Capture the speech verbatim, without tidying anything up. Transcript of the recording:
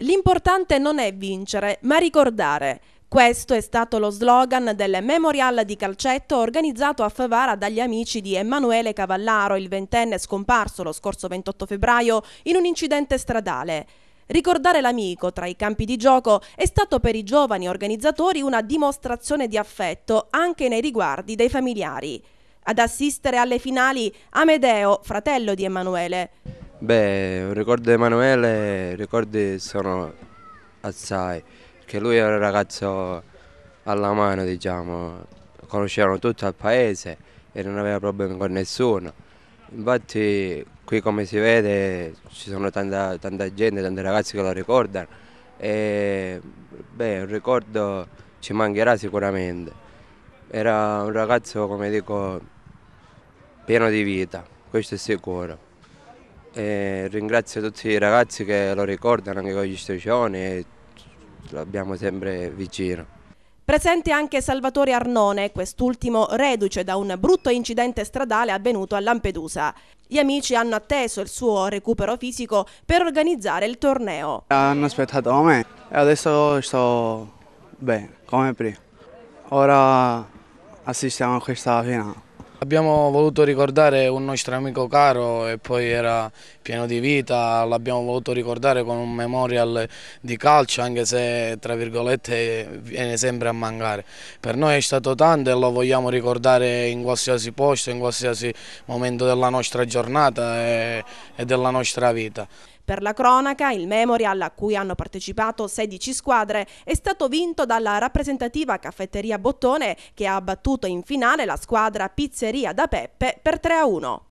L'importante non è vincere, ma ricordare. Questo è stato lo slogan del Memorial di calcetto organizzato a Favara dagli amici di Emmanuele Cavallaro, il ventenne scomparso lo scorso ventotto febbraio in un incidente stradale. Ricordare l'amico tra i campi di gioco è stato per i giovani organizzatori una dimostrazione di affetto anche nei riguardi dei familiari. Ad assistere alle finali Amedeo, fratello di Emmanuele. Beh, un ricordo di Emanuele, i ricordi sono assai, perché lui era un ragazzo alla mano, diciamo, conoscevano tutto il paese e non aveva problemi con nessuno. Infatti qui, come si vede, ci sono tanta, tanta gente, tanti ragazzi che lo ricordano e beh, un ricordo ci mancherà sicuramente. Era un ragazzo, come dico, pieno di vita, questo è sicuro. E ringrazio tutti i ragazzi che lo ricordano anche con gli striscioni e l'abbiamo sempre vicino. Presente anche Salvatore Arnone, quest'ultimo reduce da un brutto incidente stradale avvenuto a Lampedusa. Gli amici hanno atteso il suo recupero fisico per organizzare il torneo. Hanno aspettato me e adesso sto bene, come prima. Ora assistiamo a questa finale. Abbiamo voluto ricordare un nostro amico caro e poi era pieno di vita, l'abbiamo voluto ricordare con un memorial di calcio, anche se tra virgolette viene sempre a mancare. Per noi è stato tanto e lo vogliamo ricordare in qualsiasi posto, in qualsiasi momento della nostra giornata e, e della nostra vita. Per la cronaca, il Memorial, a cui hanno partecipato sedici squadre, è stato vinto dalla rappresentativa Caffetteria Bottone, che ha battuto in finale la squadra Pizzeria da Peppe per tre a uno.